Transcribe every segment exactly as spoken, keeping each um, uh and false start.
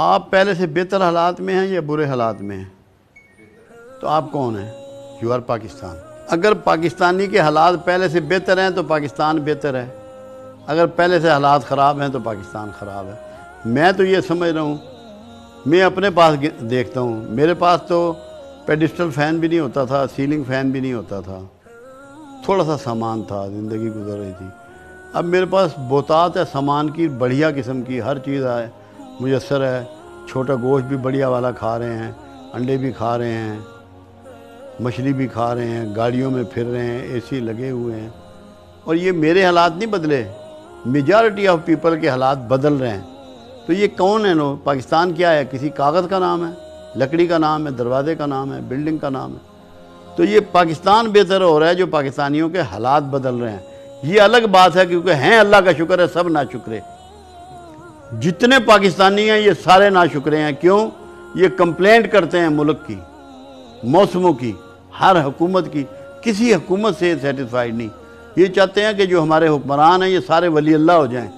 आप पहले से बेहतर हालात में हैं या बुरे हालात में हैं, तो आप कौन हैं? You are Pakistan. अगर पाकिस्तानी के हालात पहले से बेहतर हैं तो पाकिस्तान बेहतर है, अगर पहले से हालात ख़राब हैं तो पाकिस्तान ख़राब है। मैं तो ये समझ रहा हूँ, मैं अपने पास देखता हूँ, मेरे पास तो पेडिस्टल फ़ैन भी नहीं होता था, सीलिंग फ़ैन भी नहीं होता था, थोड़ा सा सामान था, ज़िंदगी गुजर रही थी। अब मेरे पास बोतात है सामान की, बढ़िया किस्म की हर चीज़ आए मुयसर है, छोटा गोश्त भी बढ़िया वाला खा रहे हैं, अंडे भी खा रहे हैं, मछली भी खा रहे हैं, गाड़ियों में फिर रहे हैं, एसी लगे हुए हैं। और ये मेरे हालात नहीं बदले, मेजॉरिटी ऑफ पीपल के हालात बदल रहे हैं। तो ये कौन है लोग? पाकिस्तान क्या है? किसी कागज़ का नाम है, लकड़ी का नाम है, दरवाजे का नाम है, बिल्डिंग का नाम है? तो ये पाकिस्तान बेहतर हो रहा है जो पाकिस्तानियों के हालात बदल रहे हैं। ये अलग बात है क्योंकि हैं, अल्लाह का शुक्र है सब ना शुक्रे, जितने पाकिस्तानी हैं ये सारे ना शुक्रे हैं। क्यों? ये कंप्लेंट करते हैं मुल्क की, मौसमों की, हर हुकूमत की, किसी हुकूमत से सेटिस्फाइड नहीं। ये चाहते हैं कि जो हमारे हुक्मरान हैं ये सारे वली अल्लाह हो जाएं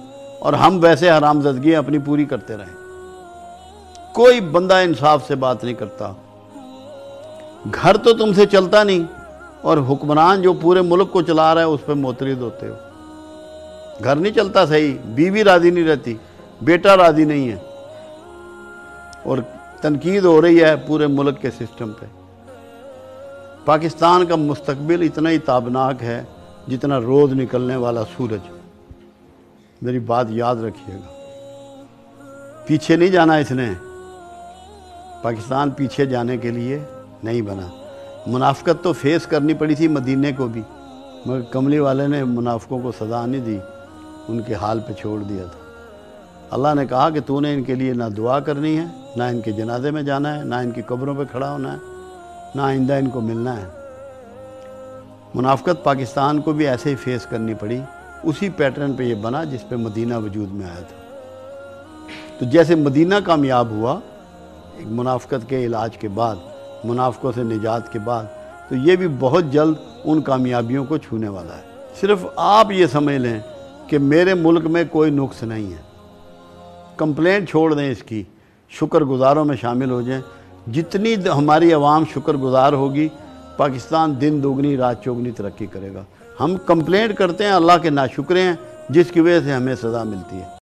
और हम वैसे हरामजदगी अपनी पूरी करते रहें। कोई बंदा इंसाफ से बात नहीं करता। घर तो तुमसे चलता नहीं और हुक्मरान जो पूरे मुल्क को चला रहा है उस पर मोतरिद होते हो। घर नहीं चलता सही, बीवी राज़ी नहीं रहती, बेटा राज़ी नहीं है और तनकीद हो रही है पूरे मुल्क के सिस्टम पे। पाकिस्तान का मुस्तकबिल इतना ही ताबनाक है जितना रोज़ निकलने वाला सूरज। मेरी बात याद रखिएगा, पीछे नहीं जाना इसने। पाकिस्तान पीछे जाने के लिए नहीं बना। मुनाफकत तो फेस करनी पड़ी थी मदीने को भी, मगर कमली वाले ने मुनाफकों को सज़ा नहीं दी, उनके हाल पे छोड़ दिया था। अल्लाह ने कहा कि तूने इनके लिए ना दुआ करनी है, ना इनके जनाजे में जाना है, ना इनकी कब्रों पे खड़ा होना है, ना आइंदा इनको मिलना है। मुनाफकत पाकिस्तान को भी ऐसे ही फेस करनी पड़ी, उसी पैटर्न पे ये बना जिस पे मदीना वजूद में आया था। तो जैसे मदीना कामयाब हुआ एक मुनाफकत के इलाज के बाद, मुनाफकों से निजात के बाद, तो ये भी बहुत जल्द उन कामयाबियों को छूने वाला है। सिर्फ आप ये समझ लें कि मेरे मुल्क में कोई नुक्स नहीं है। कंप्लेंट छोड़ दें इसकी, शुक्रगुजारों में शामिल हो जाएं। जितनी हमारी आवाम शुक्रगुजार होगी, पाकिस्तान दिन दोगुनी रात चौगुनी तरक्की करेगा। हम कंप्लेंट करते हैं, अल्लाह के नाशुक्रे हैं जिसकी वजह से हमें सज़ा मिलती है।